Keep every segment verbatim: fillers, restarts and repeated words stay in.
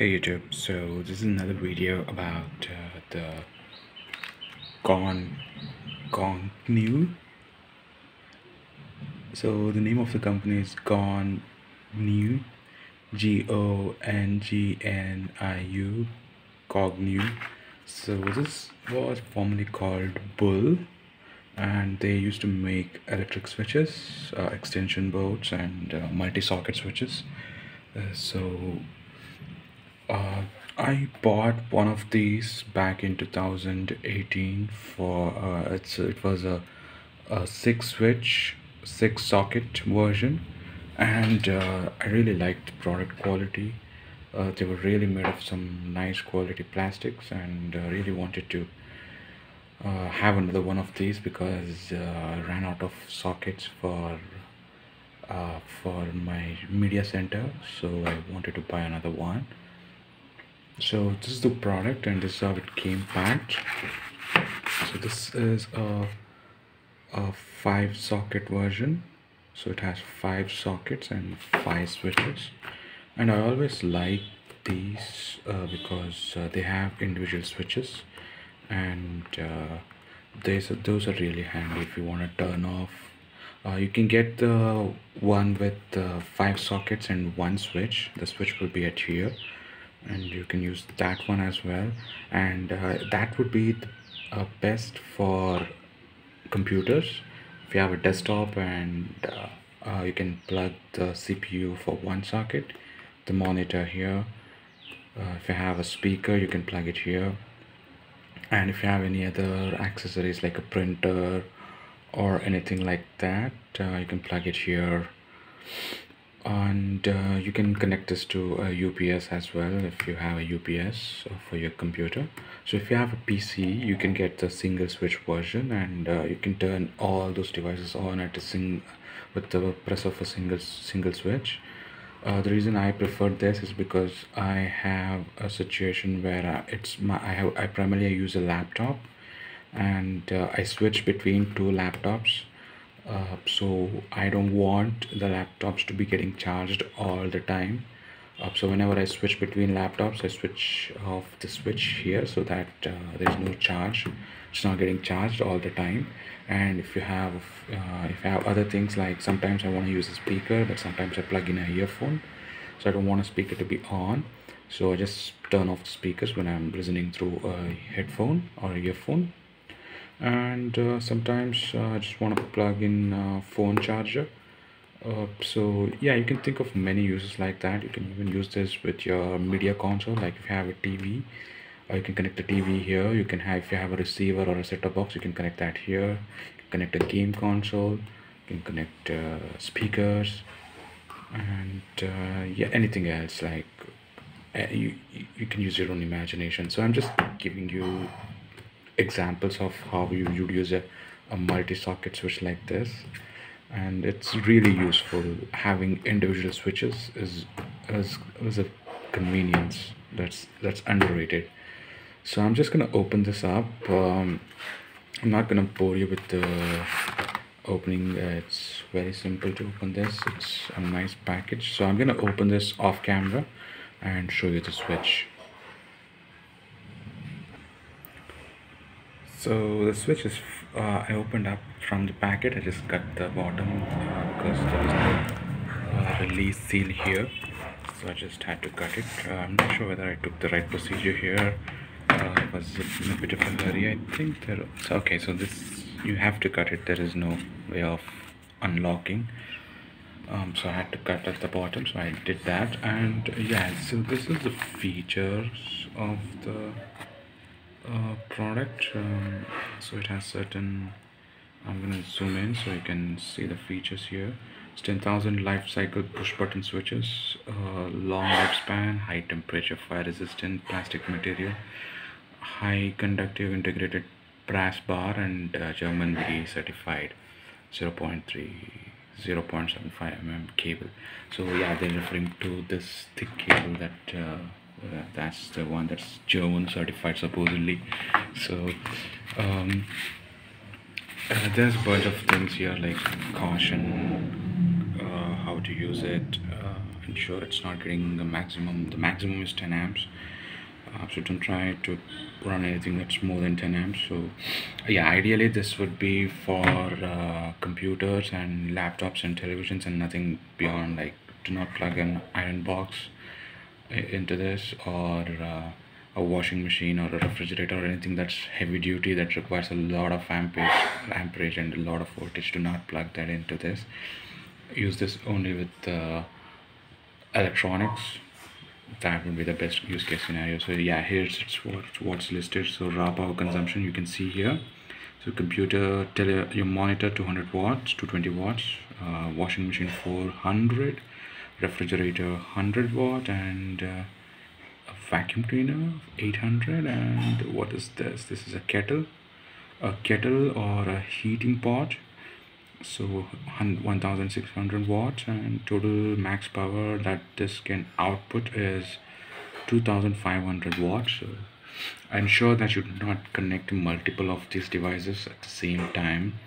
Hey YouTube, so this is another video about uh, the Gong Gongniu. So the name of the company is Gongniu, G O N G N I U, Gongniu. So this was formerly called Bull, and they used to make electric switches, uh, extension boards, and uh, multi-socket switches. Uh, so. Uh, I bought one of these back in two thousand eighteen for uh, it's it was a, a six switch six socket version, and uh, I really liked the product quality. Uh, they were really made of some nice quality plastics, and uh, really wanted to uh, have another one of these because uh, I ran out of sockets for uh, for my media center, so I wanted to buy another one. So this is the product, and this is how it came packed. So this is a, a five socket version, so it has five sockets and five switches, and I always like these uh, because uh, they have individual switches, and uh, these are, those are really handy if you want to turn off. Uh, you can get the one with uh, five sockets and one switch. The switch will be at here, and you can use that one as well, and uh, that would be uh, best for computers. If you have a desktop, and uh, uh, you can plug the C P U for one socket, the monitor here. Uh, if you have a speaker, you can plug it here, and if you have any other accessories like a printer or anything like that, uh, you can plug it here. And uh, you can connect this to a U P S as well if you have a U P S for your computer. So if you have a P C, you can get the single switch version, and uh, you can turn all those devices on at a sing with the press of a single single switch. Uh, the reason I prefer this is because I have a situation where uh, it's my I have I primarily use a laptop, and uh, I switch between two laptops. Uh, so I don't want the laptops to be getting charged all the time. Uh, so whenever I switch between laptops, I switch off the switch here so that uh, there's no charge. It's not getting charged all the time. And if you have uh, if you have other things, like sometimes I want to use a speaker, but sometimes I plug in an earphone, so I don't want a speaker to be on. So I just turn off the speakers when I'm listening through a headphone or earphone. And uh, sometimes uh, I just want to plug in a phone charger. Uh, so yeah, you can think of many uses like that. You can even use this with your media console, like if you have a T V, or you can connect the T V here. You can have, if you have a receiver or a set-top box, you can connect that here. You can connect a game console, you can connect uh, speakers, and uh, yeah, anything else, like uh, you, you can use your own imagination. So I'm just giving you examples of how you would use a, a multi-socket switch like this, and it's really useful. Having individual switches is is, is a convenience that's that's underrated. So I'm just gonna open this up. um, I'm not gonna bore you with the opening. Uh, it's very simple to open this. It's a nice package, so I'm gonna open this off camera and show you the switch. So the switch is, uh, I opened up from the packet. I just cut the bottom uh, because there is no uh, release seal here, so I just had to cut it. Uh, I'm not sure whether I took the right procedure here. Uh, I was in a bit of a hurry, I think. There, okay, so this, you have to cut it. There is no way of unlocking. Um, so I had to cut at the bottom, so I did that. And yeah, so this is the features of the Uh, product. Um, so it has certain, I'm gonna zoom in so you can see the features here. It's ten thousand life cycle push button switches, uh, long lifespan, high temperature, fire resistant plastic material, high conductive integrated brass bar, and uh, German V D certified zero point three, zero point seven five millimeter cable. So yeah, they're referring to this thick cable that uh, Uh, that's the one that's German certified supposedly. So um, uh, there's a bunch of things here, like caution, uh, how to use it, uh, ensure it's not getting the maximum. The maximum is ten amps, uh, so don't try to run anything that's more than ten amps. So yeah, ideally this would be for uh, computers and laptops and televisions, and nothing beyond. Like, do not plug an iron box into this, or uh, a washing machine or a refrigerator, or anything that's heavy duty that requires a lot of amperage, amperage and a lot of voltage. Do not plug that into this. Use this only with uh, electronics. That would be the best use case scenario. So yeah, here's it's what what's listed. So raw power consumption, you can see here. So computer, tele, your monitor two hundred watts, two hundred twenty watts, uh, washing machine four hundred, refrigerator one hundred watt, and uh, a vacuum cleaner eight hundred. And what is this? This is a kettle, a kettle or a heating pot. So one thousand six hundred watts, and total max power that this can output is two thousand five hundred watts. So ensure that you do not connect multiple of these devices at the same time,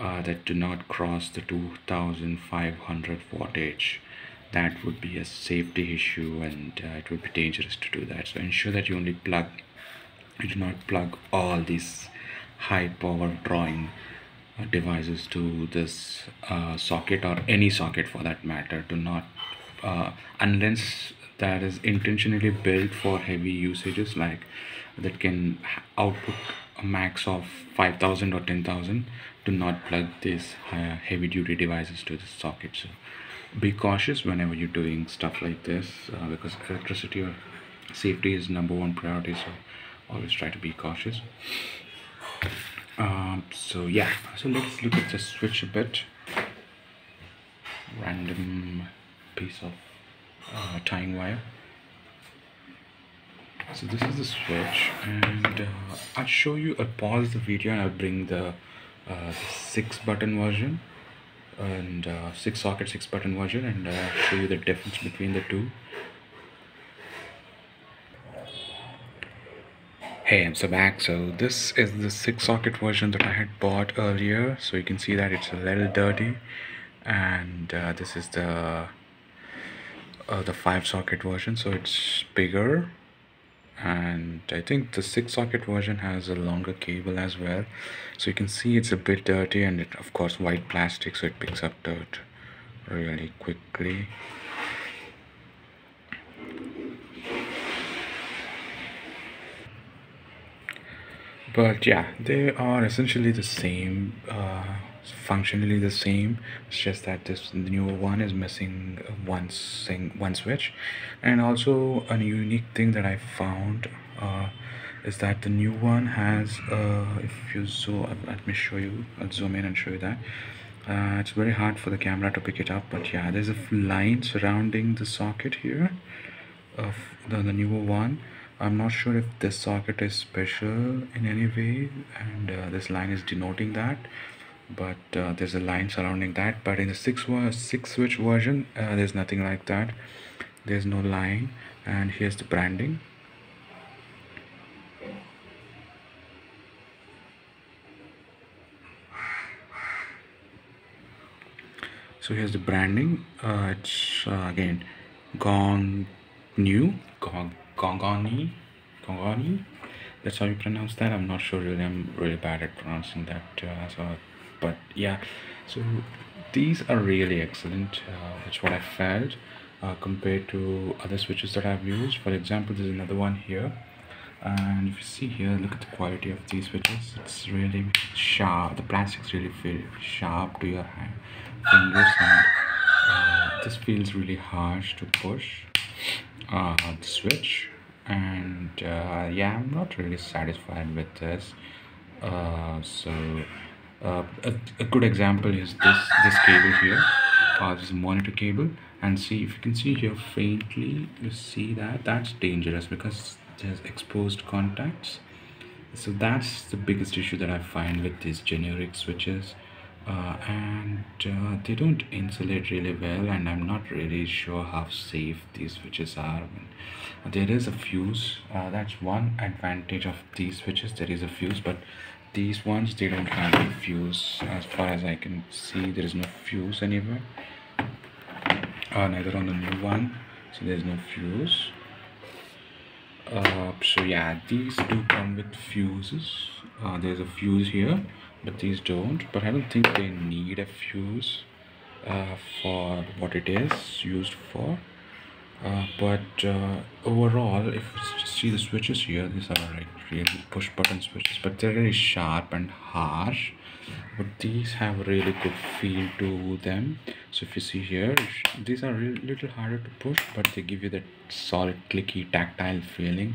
uh, that do not cross the two thousand five hundred wattage. That would be a safety issue, and uh, it would be dangerous to do that. So ensure that you only plug, you do not plug all these high power drawing devices to this uh, socket, or any socket for that matter. Do not, uh, unless that is intentionally built for heavy usages, like that can output a max of five thousand or ten thousand. Do not plug these uh, heavy duty devices to the socket. So be cautious whenever you're doing stuff like this, uh, because electricity or safety is number one priority. So always try to be cautious. Um, so yeah, so let's look at the switch a bit. Random piece of uh, tying wire. So this is the switch, and uh, I'll show you, I'll pause the video and I'll bring the uh, six button version and uh, six socket six button version, and I'll show you the difference between the two. Hey, I'm so back. So this is the six socket version that I had bought earlier. So you can see that it's a little dirty, and uh, this is the uh, the five socket version. So it's bigger, and I think the six socket version has a longer cable as well. So you can see it's a bit dirty, and it, of course, white plastic, so it picks up dirt really quickly. But yeah, they are essentially the same, uh, functionally the same. It's just that this newer one is missing one thing, one switch. And also a unique thing that I found uh, is that the new one has, uh, if you zoom, let me show you, I'll zoom in and show you that. Uh, it's very hard for the camera to pick it up, but yeah, there's a line surrounding the socket here of the, the newer one. I'm not sure if this socket is special in any way, and uh, this line is denoting that, but uh, there's a line surrounding that. But in the six, six switch version, uh, there's nothing like that. There's no line. And here's the branding. So here's the branding. Uh, it's uh, again Gongniu. Gong Gongniu, Gongniu. That's how you pronounce that. I'm not sure really. I'm really bad at pronouncing that. Uh, so, but yeah, so these are really excellent. Uh, that's what I felt uh, compared to other switches that I've used. For example, there's another one here, and if you see here, look at the quality of these switches. It's really sharp. The plastic's really feel sharp to your hand, fingers, and uh, this feels really harsh to push. Uh, the switch, and uh, yeah, I'm not really satisfied with this. Uh, so uh, a, a good example is this this cable here, uh, this monitor cable, and see if you can see here faintly, you see that that's dangerous because there's exposed contacts. So that's the biggest issue that I find with these generic switches. Uh, and uh, they don't insulate really well, and I'm not really sure how safe these switches are. I mean, there is a fuse, uh, that's one advantage of these switches, there is a fuse, but these ones, they don't have a fuse. As far as I can see, there is no fuse anywhere. and I run a new one, so there's no fuse. Uh, so yeah, these do come with fuses. Uh, there's a fuse here, but these don't. But I don't think they need a fuse uh, for what it is used for. Uh, but uh, overall, if you see the switches here, these are like really push button switches, but they're really sharp and harsh. But these have a really good feel to them. So if you see here, these are a really little harder to push, but they give you that solid, clicky, tactile feeling.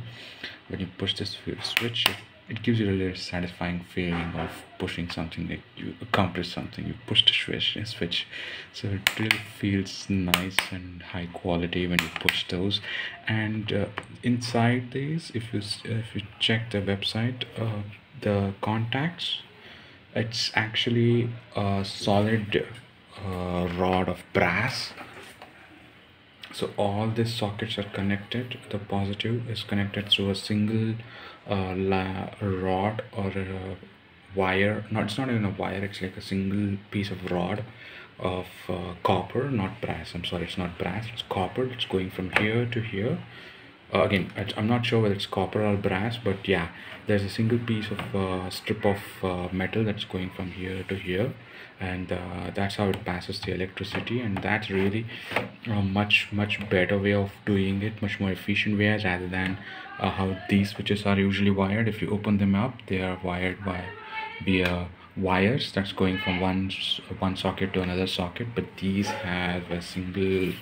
When you push this switch, it, it gives you a really satisfying feeling of pushing something, like you accomplished something, you pushed a switch, a switch. So it really feels nice and high quality when you push those. And uh, inside these, if you if you check the website, uh, the contacts, it's actually a solid uh, rod of brass. So all these sockets are connected. The positive is connected through a single uh, la rod or a wire. No, it's not even a wire, it's like a single piece of rod of uh, copper, not brass. I'm sorry, it's not brass, it's copper. It's going from here to here. Uh, again, I'm not sure whether it's copper or brass, but yeah, there's a single piece of uh, strip of uh, metal that's going from here to here, and uh, that's how it passes the electricity. And that's really a much much better way of doing it, much more efficient way, rather than uh, how these switches are usually wired. If you open them up, they are wired by via wires that's going from one one socket to another socket, but these have a single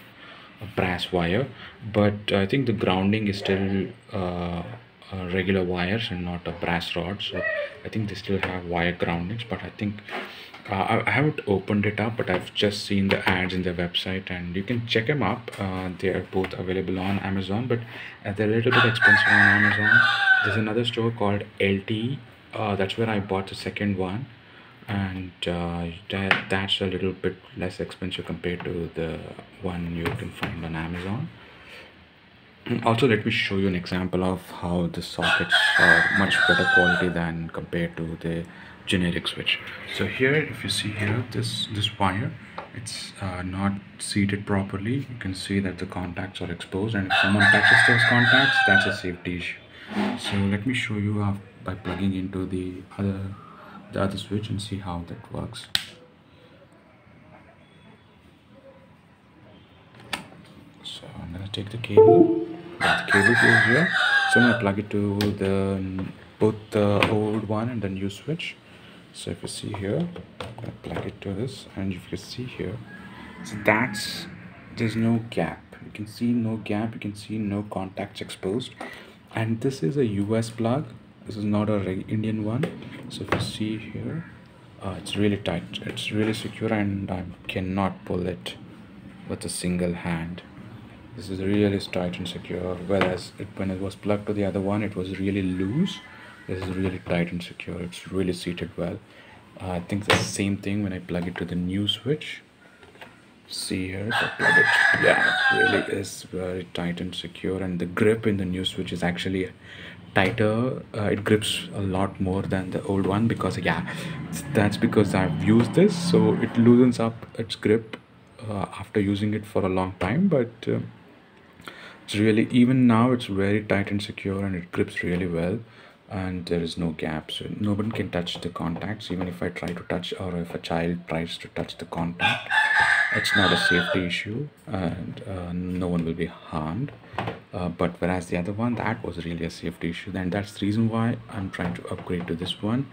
a brass wire. But I think the grounding is still uh, uh, regular wires and not a brass rod, so I think they still have wire groundings. But I think uh, I haven't opened it up, but I've just seen the ads in their website, and you can check them up. Uh, they are both available on Amazon, but they're a little bit expensive on Amazon. There's another store called L T. Uh, that's where I bought the second one, and uh, that, that's a little bit less expensive compared to the one you can find on Amazon. And also, let me show you an example of how the sockets are much better quality than compared to the generic switch. So here, if you see here, this this wire, it's uh, not seated properly. You can see that the contacts are exposed, and if someone touches those contacts, that's a safety issue. So let me show you how, by plugging into the other the other switch, and see how that works. So I'm gonna take the cable. The cable goes here. So I'm gonna plug it to the both the old one and the new switch. So if you see here, I'm gonna plug it to this, and if you see here, so that's there's no gap. You can see no gap. You can see no contacts exposed, and this is a U S plug. This is not a Indian one. So if you see here, uh, it's really tight, it's really secure, and I cannot pull it with a single hand. This is really tight and secure, whereas it, when it was plugged to the other one, it was really loose. This is really tight and secure, it's really seated well. uh, I think the same thing when I plug it to the new switch. See here, so plug it. Yeah, it really is very tight and secure, and the grip in the new switch is actually tighter. Uh, it grips a lot more than the old one, because yeah, that's because I've used this, so it loosens up its grip uh, after using it for a long time. But uh, it's really, even now, it's very tight and secure, and it grips really well, and there is no gap, so no one can touch the contacts. Even if I try to touch, or if a child tries to touch the contact, it's not a safety issue, and uh, no one will be harmed. Uh, but whereas the other one, that was really a safety issue, and that's the reason why I'm trying to upgrade to this one.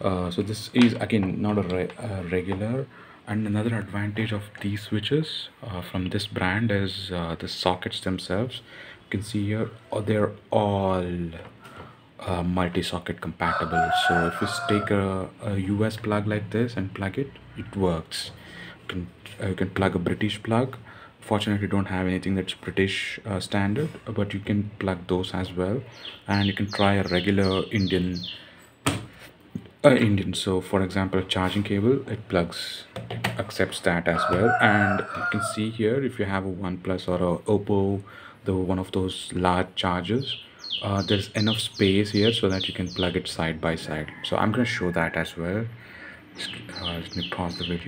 Uh, so this is again not a re uh, regular. And another advantage of these switches uh, from this brand is uh, the sockets themselves. You can see here, oh, they're all uh, multi-socket compatible. So if you take a, a U S plug like this and plug it, it works. You can, uh, you can plug a British plug. Fortunately, don't have anything that's British uh, standard, but you can plug those as well. And you can try a regular Indian uh, Indian. So for example, a charging cable, it plugs, it accepts that as well. And you can see here, if you have a OnePlus or a Oppo, the one of those large chargers, uh, there's enough space here so that you can plug it side by side. So I'm going to show that as well. Uh, let me pause the video.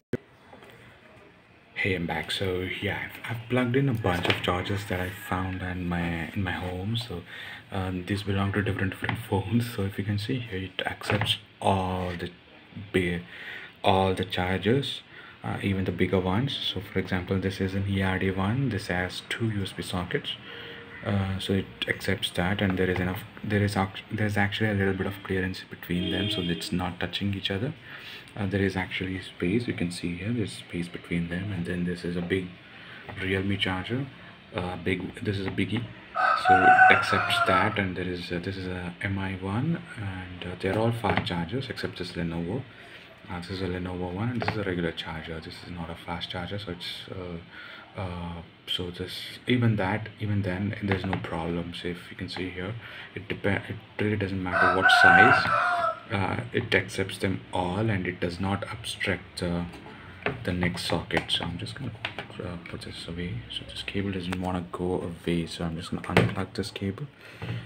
Hey, I'm back. So yeah, I've, I've plugged in a bunch of chargers that I found in my in my home. So um, these belong to different different phones. So if you can see here, it accepts all the all the chargers, uh, even the bigger ones. So for example, this is an E R D one. This has two U S B sockets. Uh, so it accepts that, and there is enough. There is there is actually a little bit of clearance between them, so it's not touching each other. Uh, there is actually space. You can see here, there's space between them, and then this is a big Realme charger. Uh, big. This is a biggie. So it accepts that, and there is uh, this is a M I one, and uh, they're all fast chargers except this Lenovo. Uh, this is a Lenovo one, and this is a regular charger. This is not a fast charger, so it's. Uh, uh so this even that even then there's no problems. If you can see here, it depend it really doesn't matter what size, uh, it accepts them all, and it does not obstruct uh, the next socket. So I'm just gonna uh, put this away. So this cable doesn't want to go away, so I'm just gonna unplug this cable.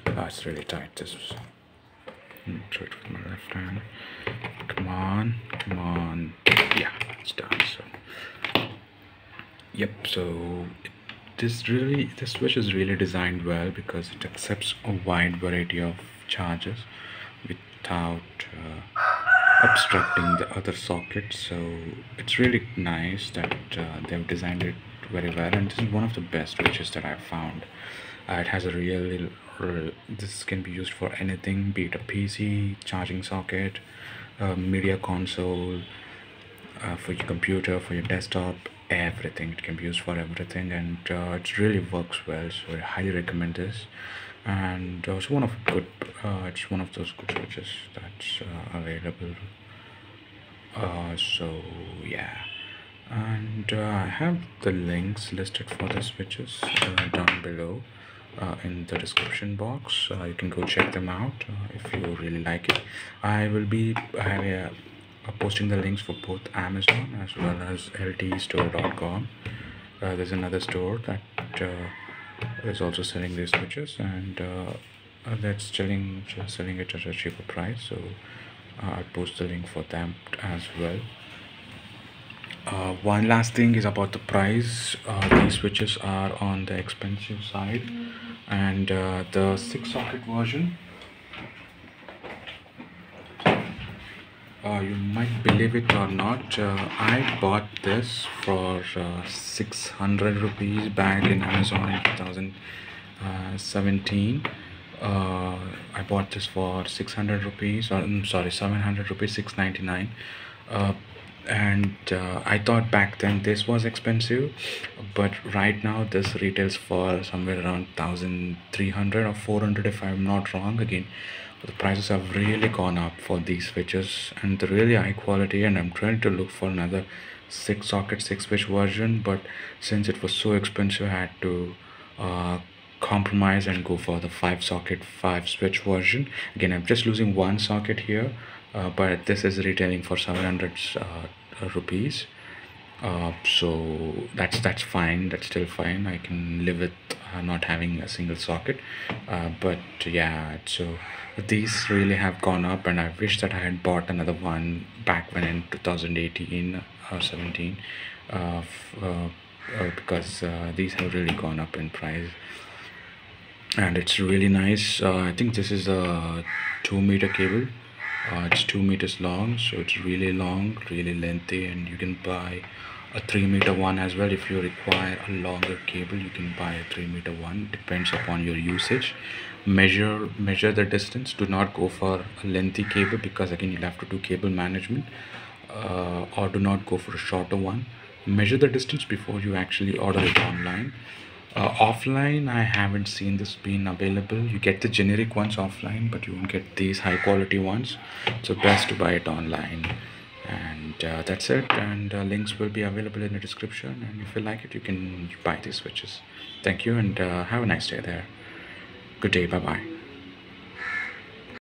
Uh, it's really tight. This is try it with my left hand. Come on come on Yeah, it's done. So yep, so this really this switch is really designed well because it accepts a wide variety of charges without uh, obstructing the other sockets. So it's really nice that uh, they've designed it very well, and this is one of the best switches that I've found. Uh, it has a really, really this can be used for anything, be it a P C, charging socket, uh, media console, uh, for your computer, for your desktop, everything. It can be used for everything, and uh, it really works well. So I highly recommend this, and uh, it's one of good uh, it's one of those good switches that's uh, available. Uh, so yeah, and uh, I have the links listed for the switches uh, down below uh, in the description box. Uh, you can go check them out uh, if you really like it. I will be having a posting the links for both Amazon as well as L T store dot com. Uh, there's another store that uh, is also selling these switches, and uh, that's selling selling it at a cheaper price. So uh, I'll post the link for them as well. Uh, one last thing is about the price. Uh, these switches are on the expensive side, and uh, the six socket version. Uh, you might believe it or not, uh, I bought this for uh, six hundred rupees back in Amazon in two thousand seventeen. uh, I bought this for six hundred rupees, or I'm sorry, seven hundred rupees, six ninety-nine. uh, and uh, I thought back then this was expensive, but right now this retails for somewhere around one thousand three hundred or four hundred if I'm not wrong. Again, the prices have really gone up for these switches, and they're really high quality, and I'm trying to look for another six socket six switch version, but since it was so expensive, I had to uh, compromise and go for the five socket five switch version. Again, I'm just losing one socket here, uh, but this is retailing for seven hundred uh, rupees. Uh, so that's that's fine. That's still fine. I can live with uh, not having a single socket. Uh, but yeah, so these really have gone up, and I wish that I had bought another one back when in two thousand eighteen or seventeen, uh, uh, because uh, these have really gone up in price. And it's really nice. Uh, I think this is a two meter cable. Uh, it's two meters long, so it's really long, really lengthy, and you can buy a three meter one as well. If you require a longer cable, you can buy a three meter one. Depends upon your usage. Measure measure the distance. Do not go for a lengthy cable because again you'll have to do cable management, uh, or do not go for a shorter one. Measure the distance before you actually order it online. Uh, offline, I haven't seen this being available. You get the generic ones offline, but you won't get these high quality ones. So best to buy it online. And uh, that's it. And uh, links will be available in the description. And if you like it, you can buy these switches. Thank you, and uh, have a nice day there. Good day. Bye bye.